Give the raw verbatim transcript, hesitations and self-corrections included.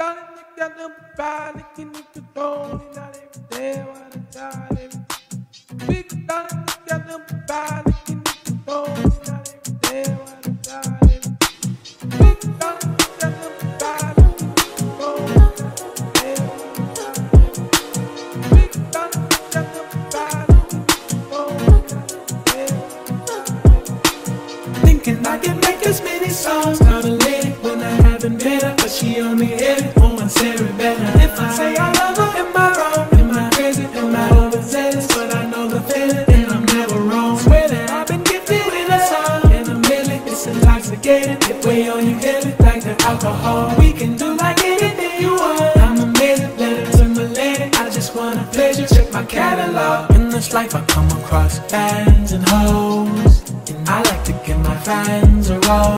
darling, I got them body, can you control it? Not every day, but I try every day. Big darling, I got them body, can you control it? Not every day, but I try every day. Big darling, I got them body, can you control it? Not every day, but I try every day. Big darling, I got them body, can you control it? Not every day, but I try every day. Thinking I can make as many songs, not a lady when I haven't been up, but she only hit it. If I say I love her, am I wrong? Am I crazy? Am I overzealous? But I know the feeling, and I'm never wrong. Swear that I've been gifted with a song. In a minute, it's intoxicated. If we only get it like the alcohol, we can do like anything you want. I'm amazing, let it to my lady. I just wanna pleasure, check my catalog. In this life I come across fans and hoes, and I like to give my fans a roll.